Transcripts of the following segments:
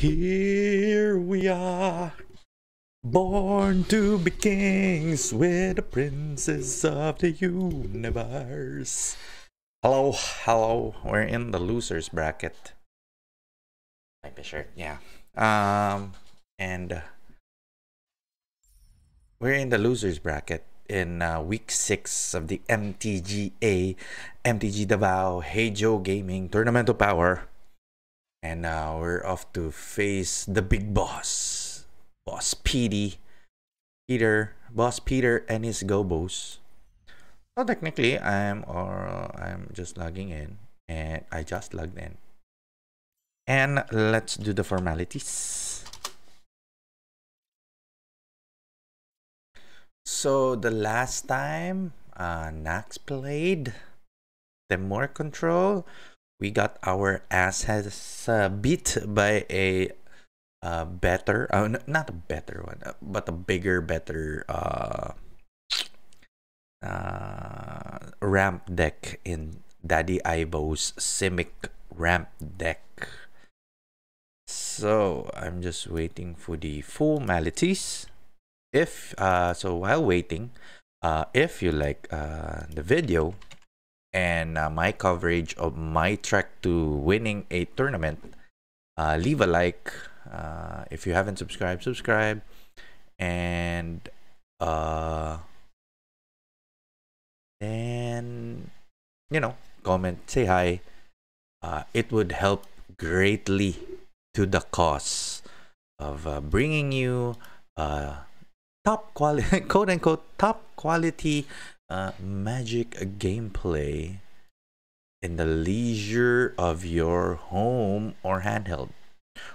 Here we are, born to be kings, we're the princes of the universe. Hello, hello, we're in the loser's bracket. Type a shirt, yeah. We're in the loser's bracket in week 6 of the MTGA, MTG Davao, Heijo Gaming Tournament of Power. And we're off to face the big boss, Boss Peter, Boss Peter and his Gobos. So technically, I'm just logging in, and I just logged in. And let's do the formalities. So the last time Nax played Temur control, we got our asses beat by a better, not a better one, but a bigger, better ramp deck in Daddy Ivo's Simic ramp deck. So I'm just waiting for the formalities. So while waiting, if you like the video and my coverage of my trek to winning a tournament, leave a like. If you haven't subscribed, subscribe. And then, you know, comment, say hi. It would help greatly to the cause of bringing you top quality, quote unquote, top quality magic gameplay in the leisure of your home or handheld,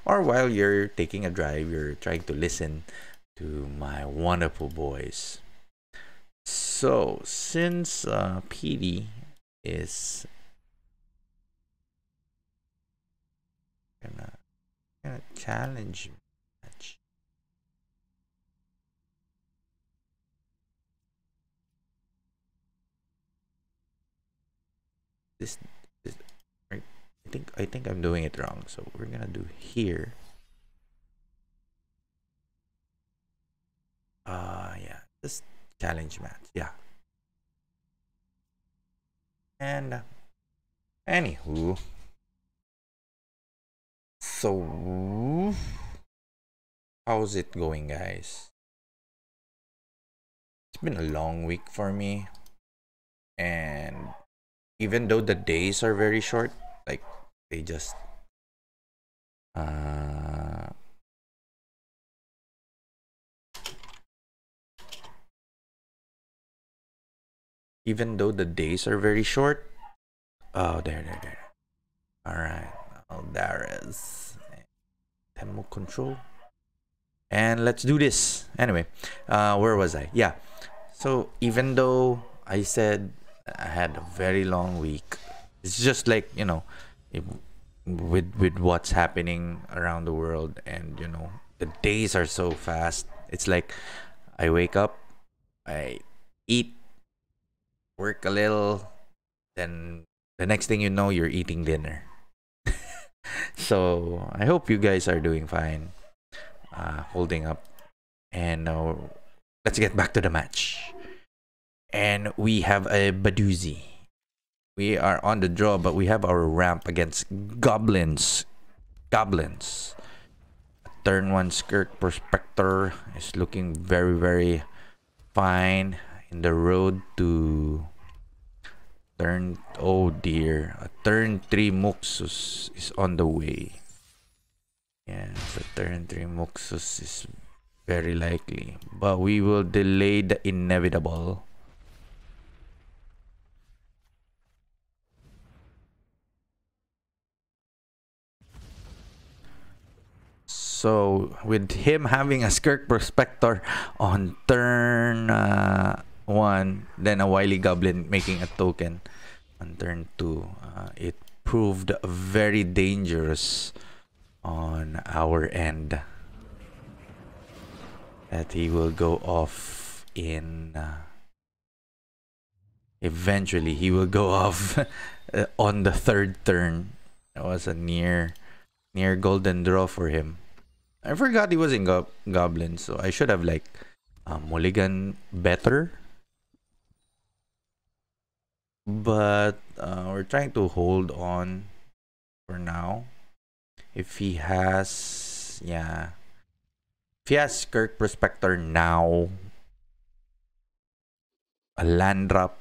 or while you're taking a drive, you're trying to listen to my wonderful voice. So since PD is gonna challenge me, this I think I'm doing it wrong, so we're gonna do here. Yeah, this challenge match, yeah. And anywho, so how's it going, guys? It's been a long week for me, and even though the days are very short, like they just oh, there. All right, Aldaris, Temur control, and let's do this. Anyway, where was I? Yeah, so even though I said I had a very long week, it's just like, you know, with what's happening around the world, and you know, the days are so fast. It's like I wake up, I eat, work a little, then the next thing you know, you're eating dinner. So I hope you guys are doing fine, holding up, and now let's get back to the match. And we have a Badoozy. We are on the draw, but we have our ramp against Goblins. Turn 1 Skirk Prospector is looking very, very fine in the road to turn. Oh dear. A turn 3 Muxus is on the way. Yeah, so turn 3 Muxus is very likely. But we will delay the inevitable. So with him having a Skirk Prospector on turn 1, then a Wily Goblin making a token on turn 2, it proved very dangerous on our end that he will go off in eventually he will go off on the third turn. That was a near golden draw for him. I forgot he was in Goblin, so I should have like mulligan better. But we're trying to hold on for now. If he has, yeah, if he has Skirk Prospector now, a land drop,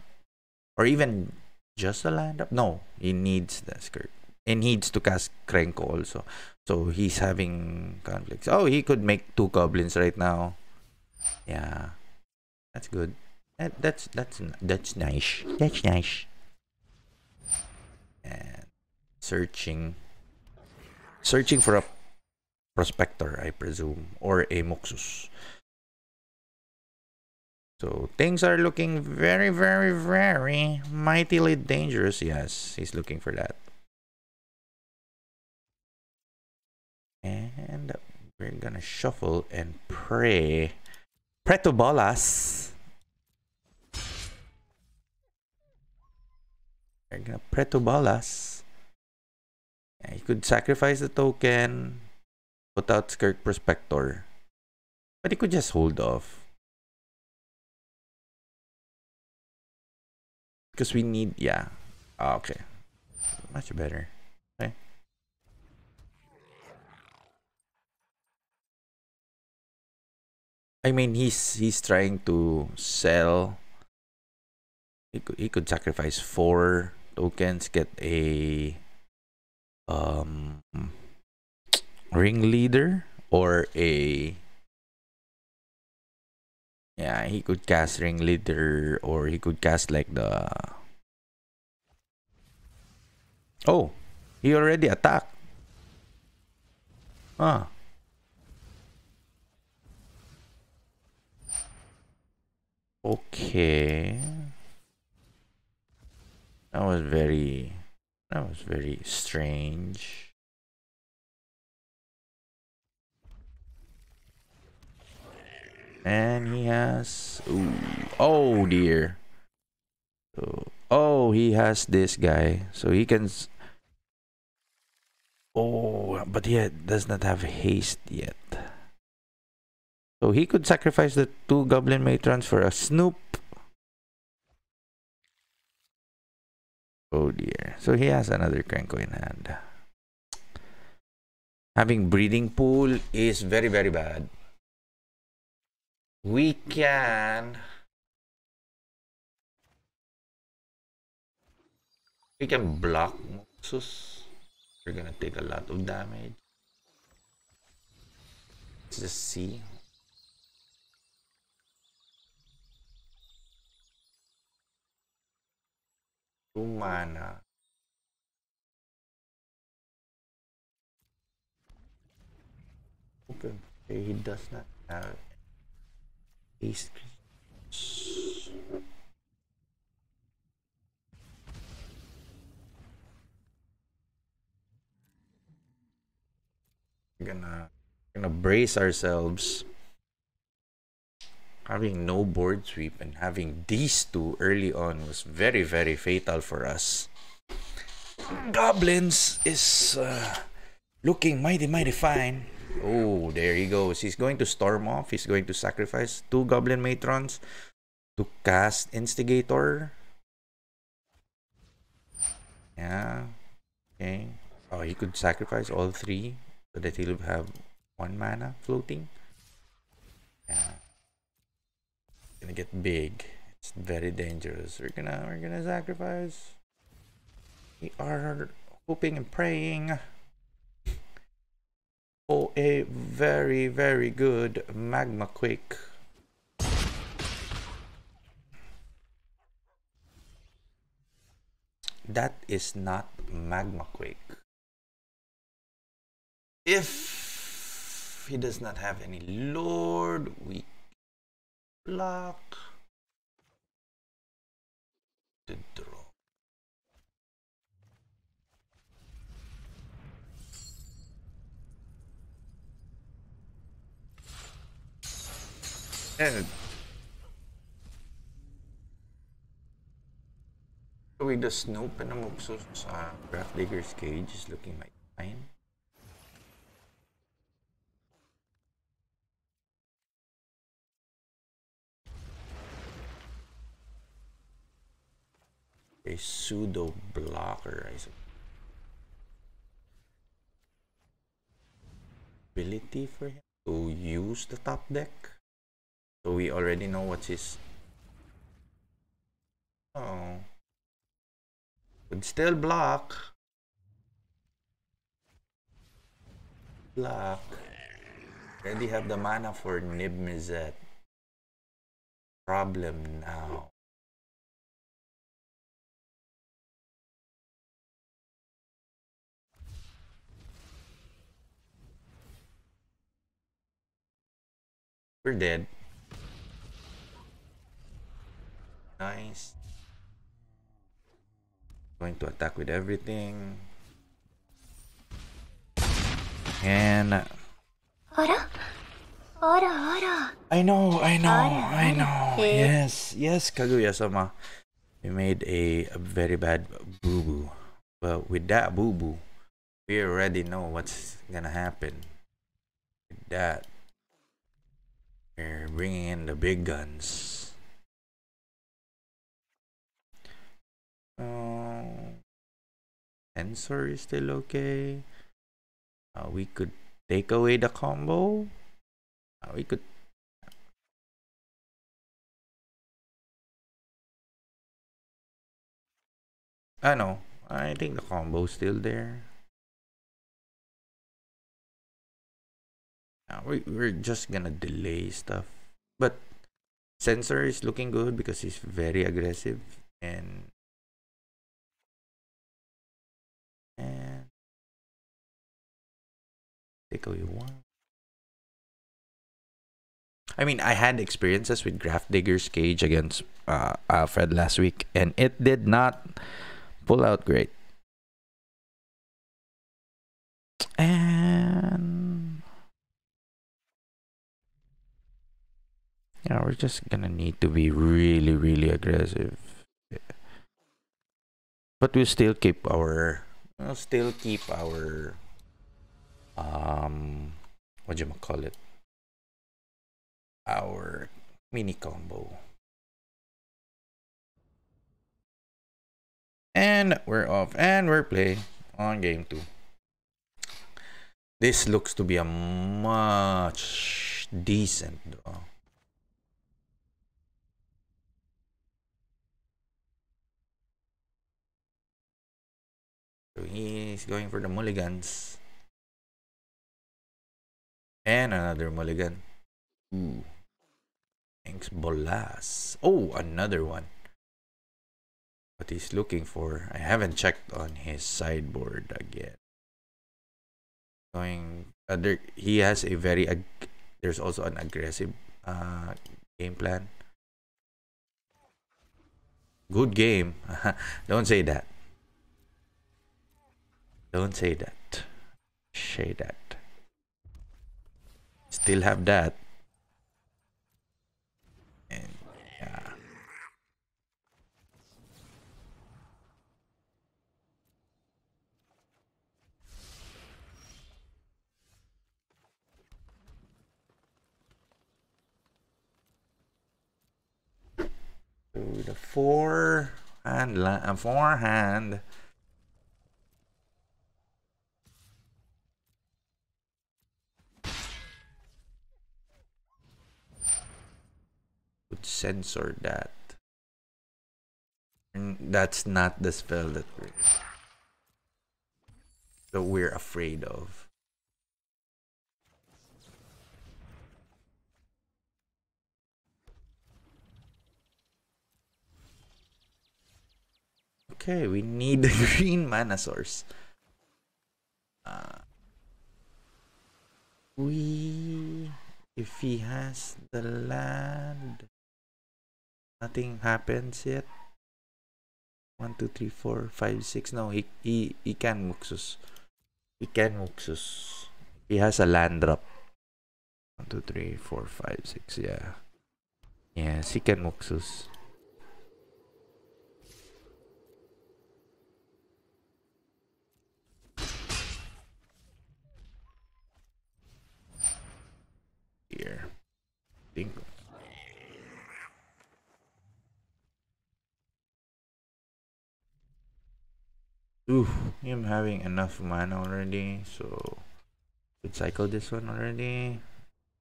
or even just a land drop. No, he needs the Skirk. He needs to cast Krenko also. So he's having conflicts. Oh, he could make two goblins right now. Yeah, that's good. That's nice. That's nice. And searching for a prospector, I presume, or a Muxus. So things are looking very, very, very mightily dangerous. Yes, he's looking for that. And we're gonna shuffle and pray. Preto bolas. We're gonna preto bolas. You could sacrifice the token, put out Skirk Prospector, but he could just hold off because we need, yeah, okay, much better. Okay, I mean he's trying to sell. He could sacrifice 4 tokens, get a ringleader or a, yeah, he could cast ringleader, or he could cast like the, oh, he already attacked, huh. Okay, that was very strange. And he has, ooh, oh dear. So, oh, he has this guy, so he can. Oh, but he does not have haste yet. So he could sacrifice the 2 Goblin Matrons for a Snoop. Oh dear. So he has another Krenko in hand. Having Breeding Pool is very, very bad. We can... we can block Muxus. We're gonna take a lot of damage. Let's just see. Mana. Okay, he does not have haste. We're gonna brace ourselves. Having no board sweep and having these 2 early on was very, very fatal for us. Goblins is looking mighty, mighty fine. Oh, there he goes. He's going to storm off. He's going to sacrifice 2 Goblin Matrons to cast Instigator. Yeah. Okay. Oh, he could sacrifice all 3 so that he'll have 1 mana floating. Yeah. Gonna get big. It's very dangerous. We're gonna sacrifice. We are hoping and praying for a very, very good Magma Quake. That is not Magma Quake. If he does not have any Lord, we block the draw. And With the Snoop and the Muxus, Grafdigger's Cage is looking like fine. A pseudo blocker, I suppose. Ability for him to use the top deck. So we already know what's his. Oh. Could still block. Block. Already have the mana for Nib-Mizzet. Problem now. We're dead. Nice. Going to attack with everything. And I know. Yes, Kaguya-sama. We made a very bad boo-boo. But with that boo-boo, we already know what's gonna happen. With that, we're bringing in the big guns. Sensor is still okay. We could take away the combo. We could. No, I think the combo's still there. We're just gonna delay stuff. But Sensor is looking good because he's very aggressive and. And take away one. I mean, I had experiences with Grafdigger's Cage against Alfred last week, and it did not pull out great. And yeah, we're just gonna need to be really, really aggressive. Yeah. But we'll still keep our. We'll still keep our our mini combo, and we're off and we're play on game 2. This looks to be a much decent draw. So he's going for the mulligans. And another mulligan. Ooh. Thanks, Bolas. Oh, another one. What he's looking for. I haven't checked on his sideboard again. Going other. He has a very. There's also an aggressive game plan. Good game. Don't say that. Don't say that. Say that. Still have that. And yeah. So the forehand. Censor that. And that's not the spell that we're afraid of. Okay, we need the green mana source. If he has the land. Nothing happens yet. 1, 2, 3, 4, 5, 6. No, he can Muxus. He can Muxus. He has a land drop. 1, 2, 3, 4, 5, 6. Yeah. Yes, he can Muxus. Oof, I'm having enough mana already, so could cycle this one already.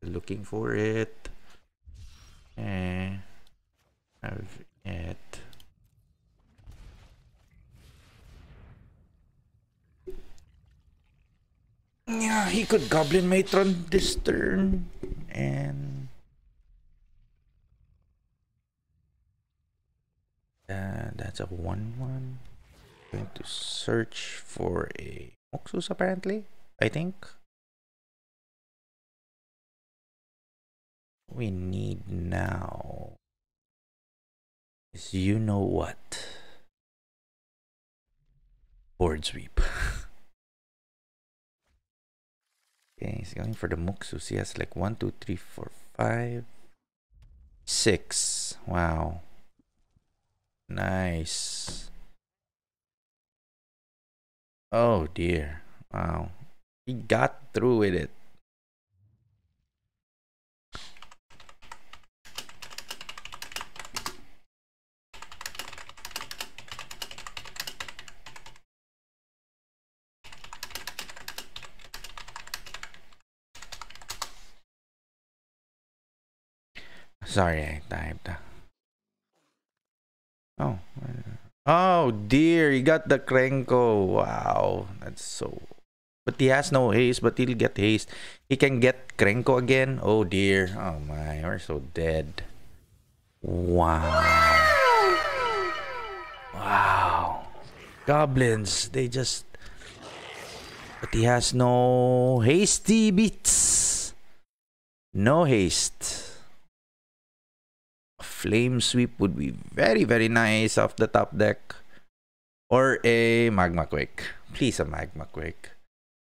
Looking for it. Eh, have it. Yeah, he could Goblin Matron this turn and that's a 1/1. Going to search for a Muxus apparently, I think. We need now is you know what? Board sweep. Okay, he's going for the Muxus. He has like 1, 2, 3, 4, 5, 6. Wow. Nice. Oh dear. Wow. He got through with it. Sorry, I typed. Oh. Oh dear, he got the Krenko. Wow, that's so. But he has no haste, but he'll get haste. He can get Krenko again. Oh dear. Oh my, we're so dead. Wow. Wow. Goblins, they just. But he has no hasty beats. No haste. Flame sweep would be very nice off the top deck, or a Magma Quake. Please, a Magma Quake.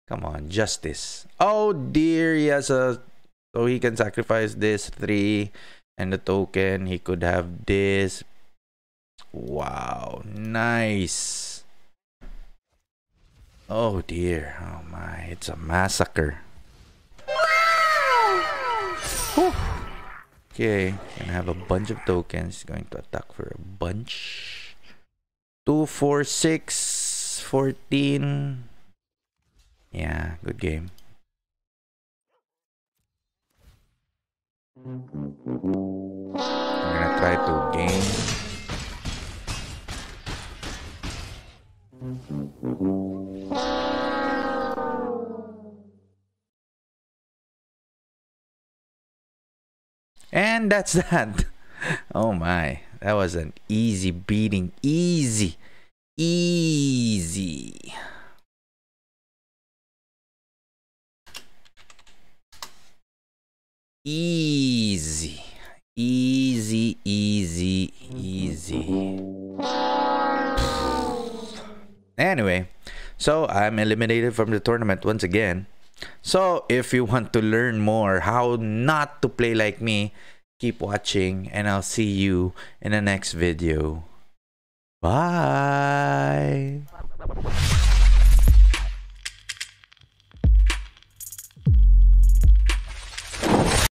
Come on, justice. Oh dear, he has a. So he can sacrifice this 3 and the token. He could have this. Wow, nice. Oh dear, oh my, it's a massacre. Whew. Okay, and have a bunch of tokens. Going to attack for a bunch. 2, 4, 6, 14. Yeah, good game. I'm gonna try to game. And that's that. Oh my, that was an easy beating. Easy. Easy. Anyway, so I'm eliminated from the tournament once again. So if you want to learn more how not to play like me, keep watching, and I'll see you in the next video. Bye.